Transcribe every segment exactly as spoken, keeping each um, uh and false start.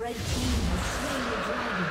Red team has slain the dragon.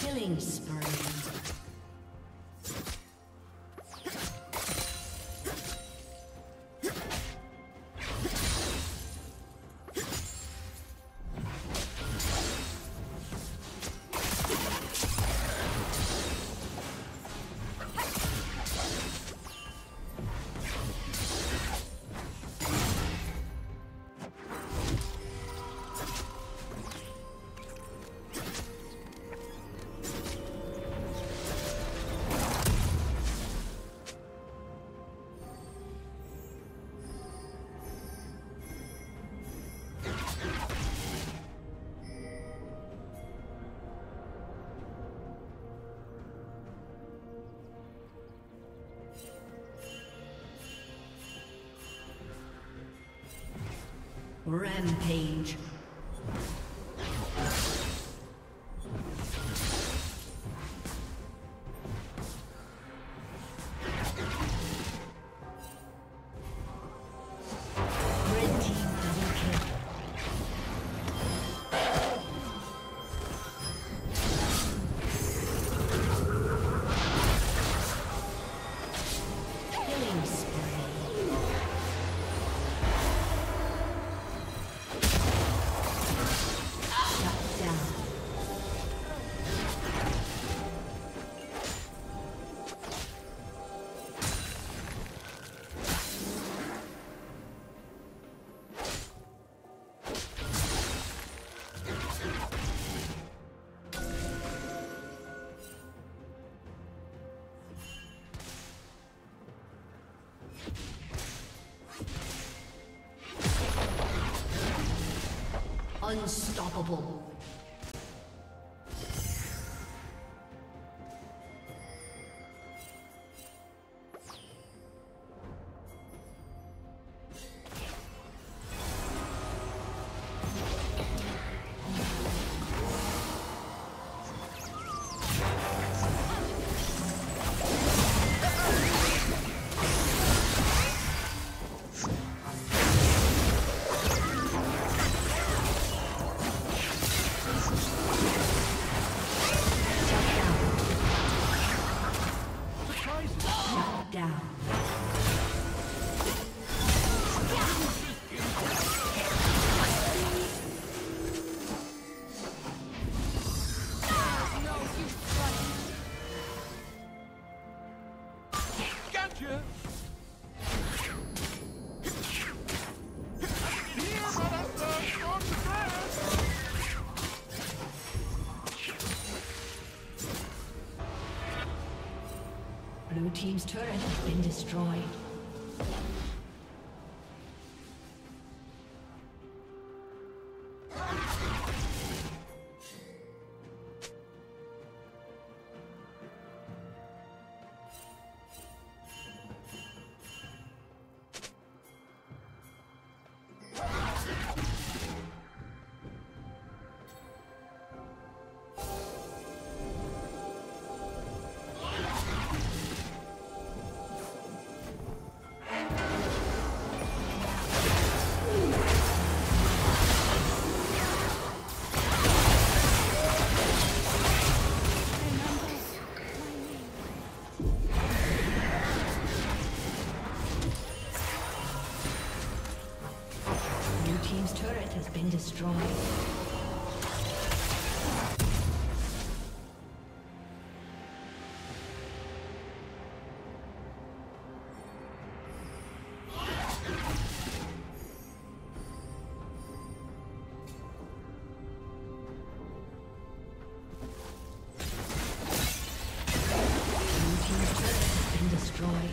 Killing spree. Rampage. Unstoppable. Blue team's turret has been destroyed. Destroyed. Blue team's turret has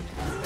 been destroyed.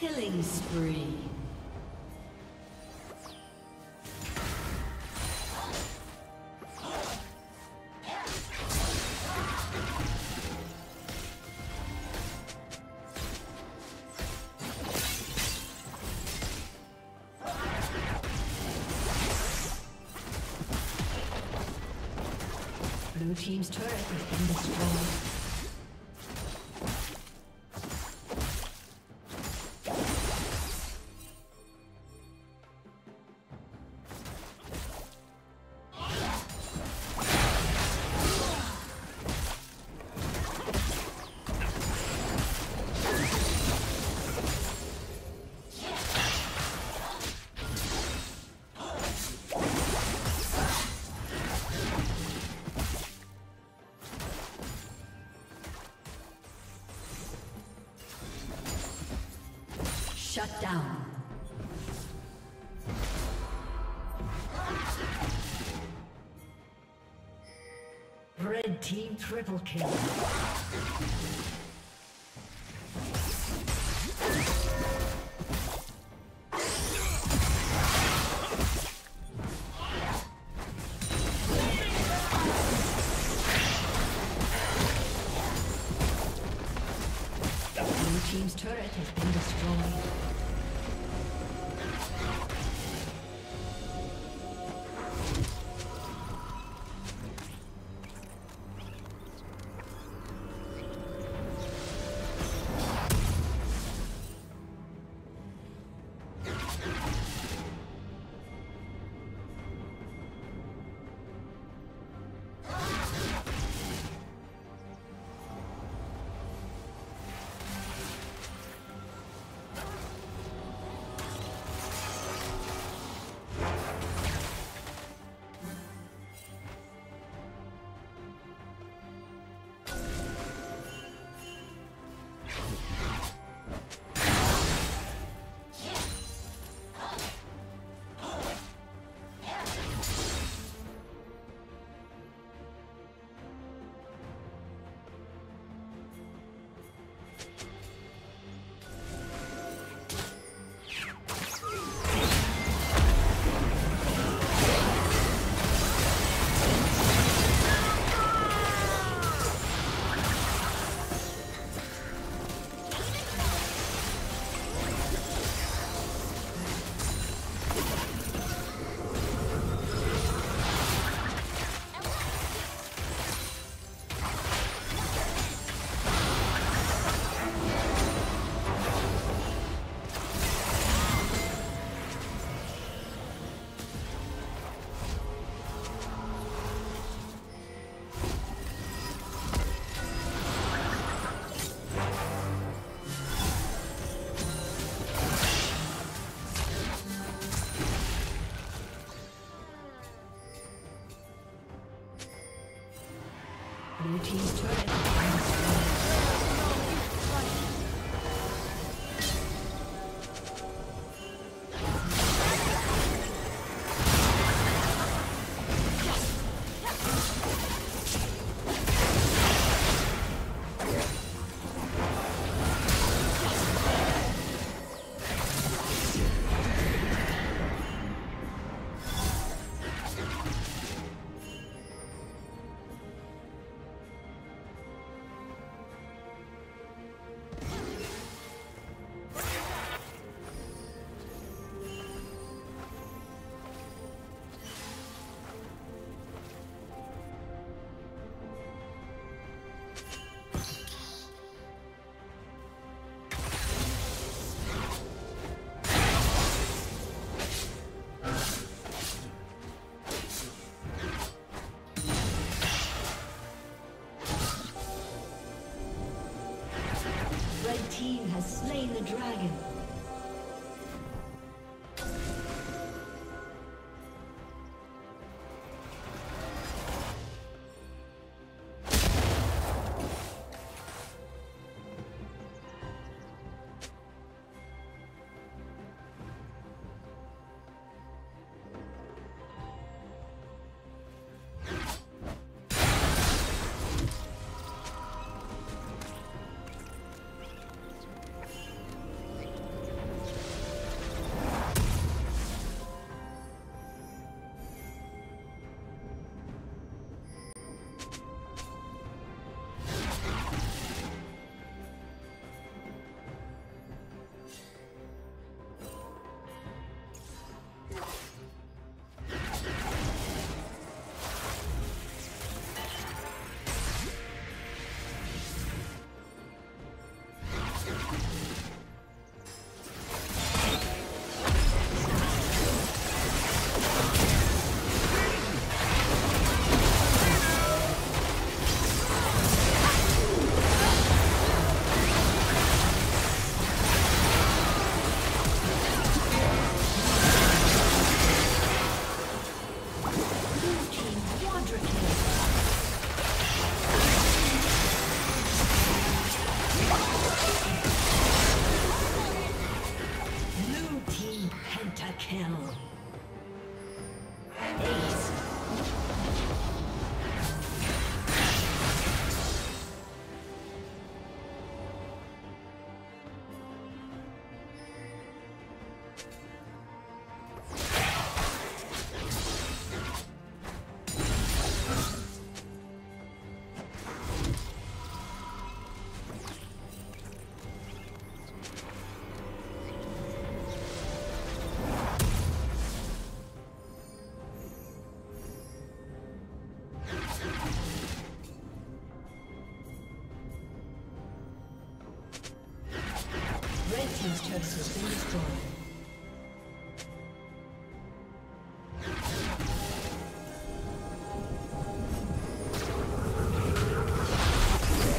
Killing spree. Blue team's turret has been destroyed. Shut down. Red team triple kill. Blue team's turret has been destroyed. Team has slain the dragon.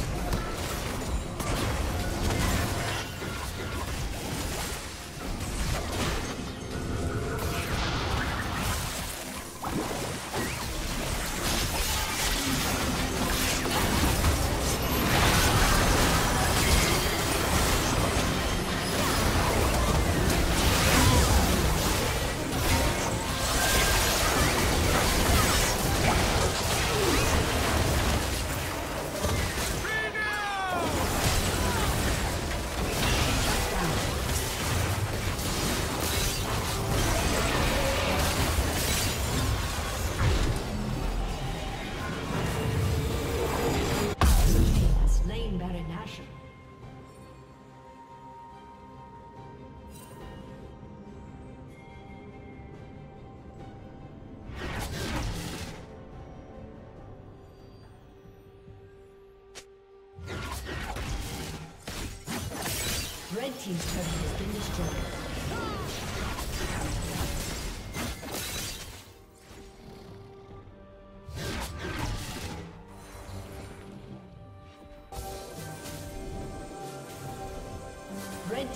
These turrets have been destroyed. Red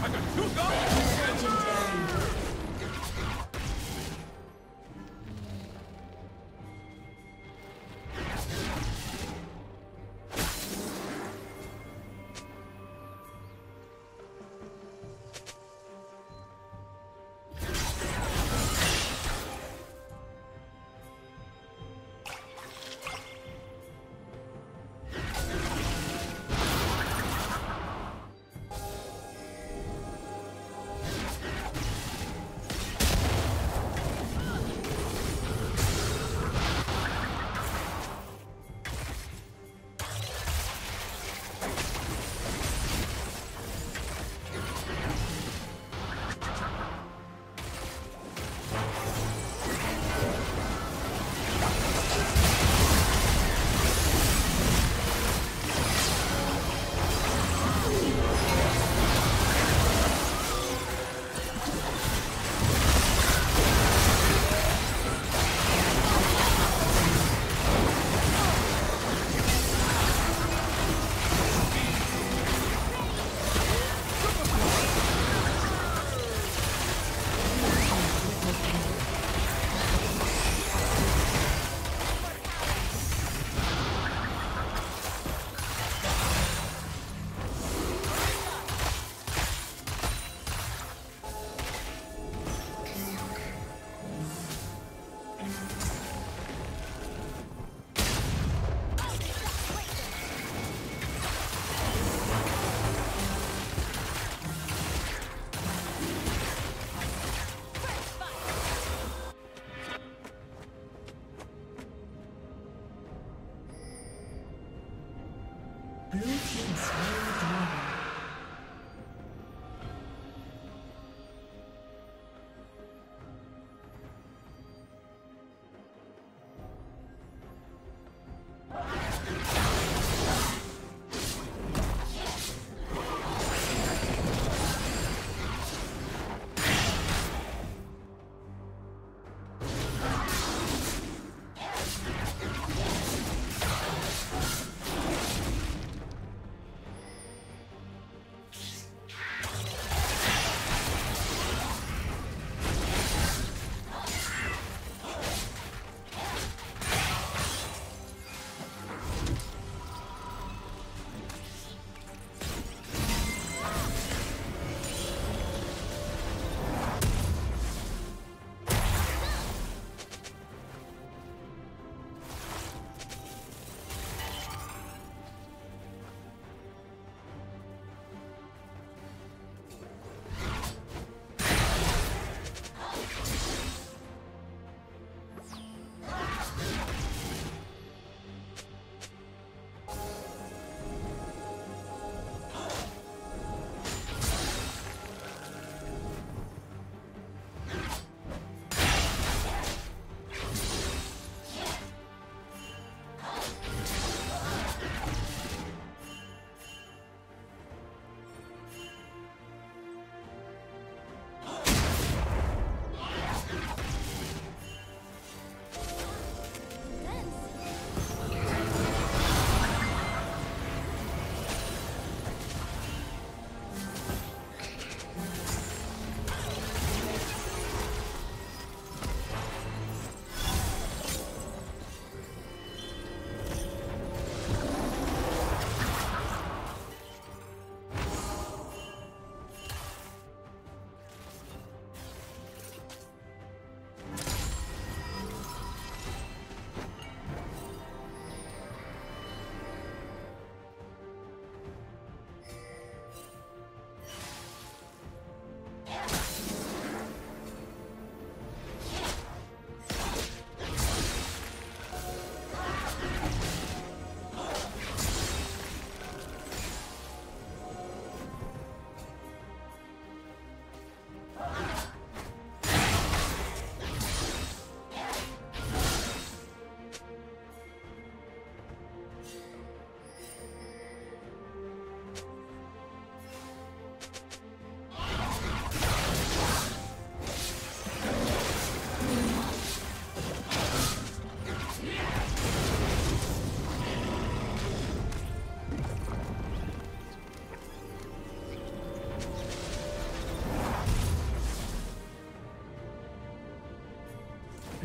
I got two guns! Legendary.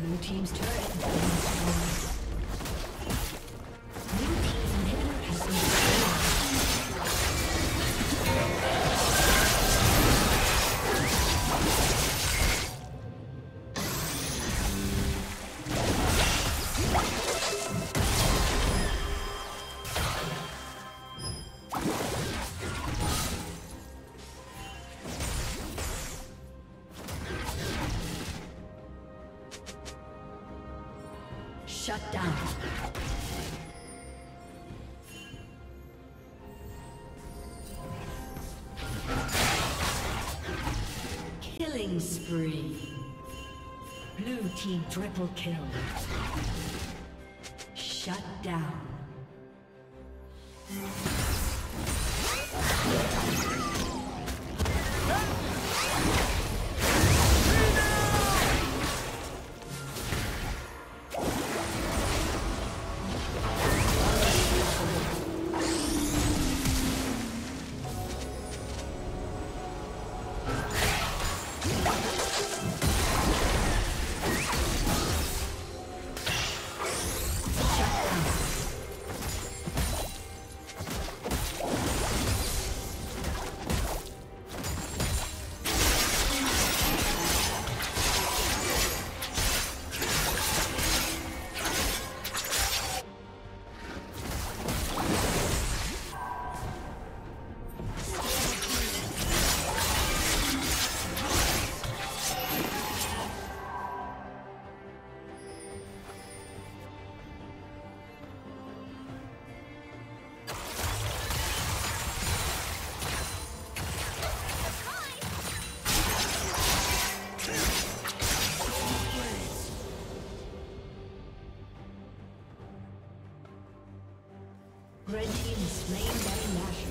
Blue team's turret has been destroyed. Shut down. Killing spree. Blue team triple kill. Shut down. Red team is slain by Nashor.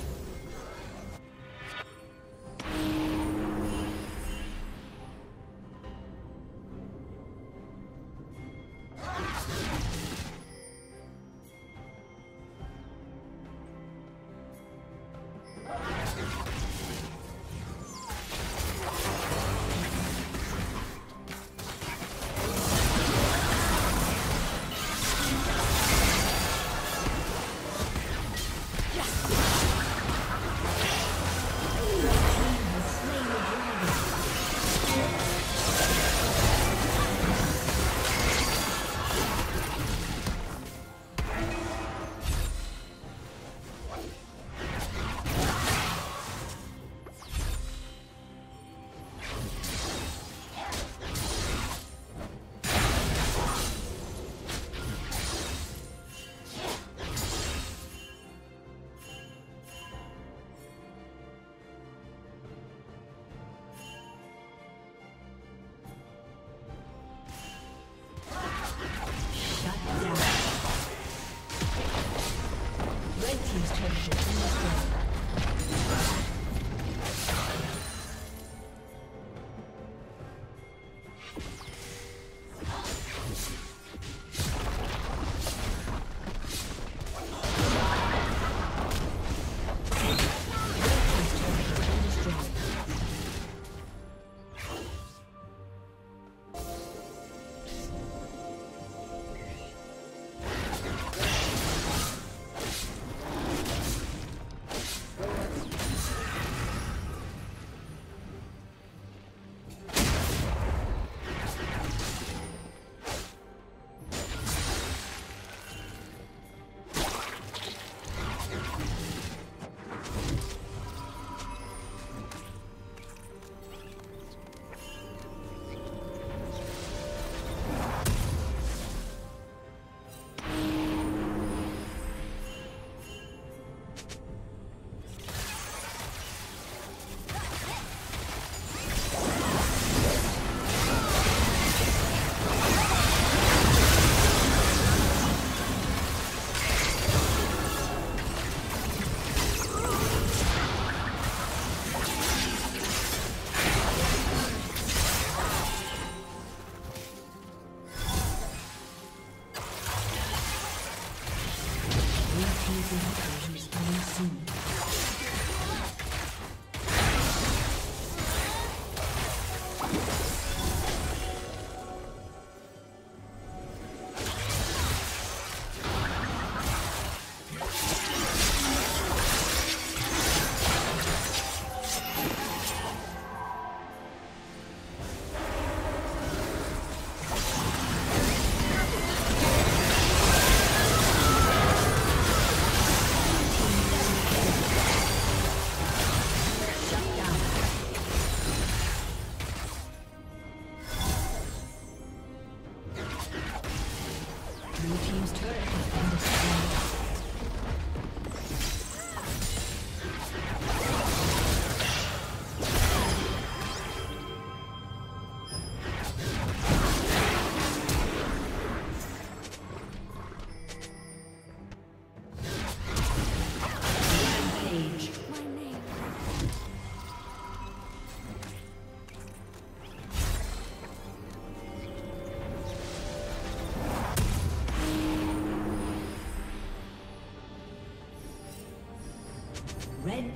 Red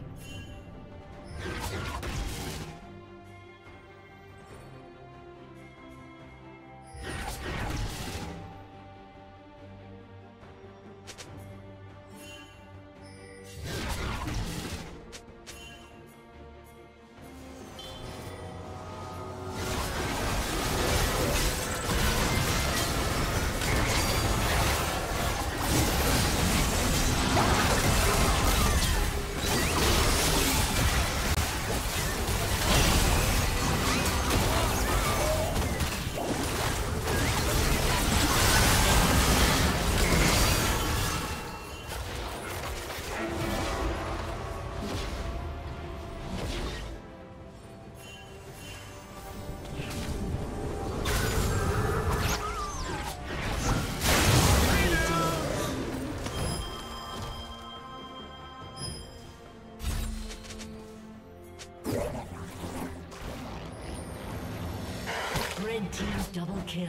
Double kill.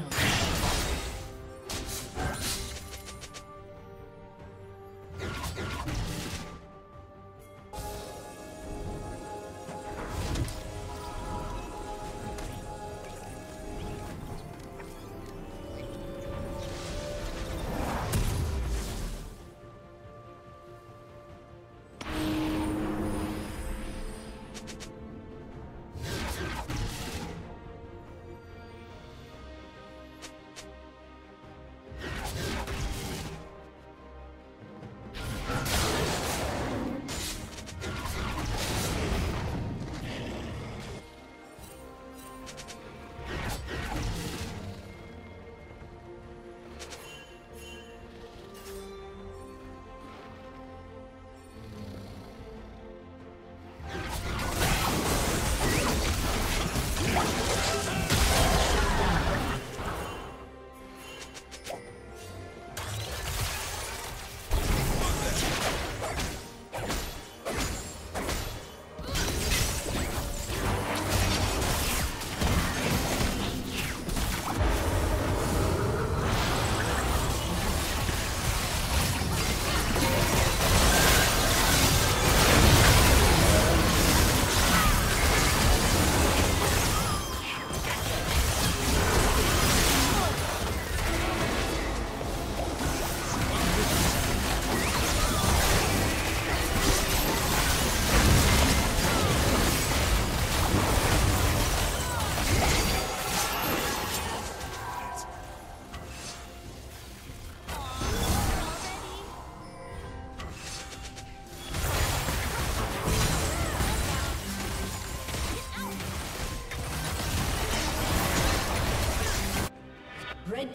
Red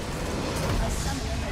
A summoner has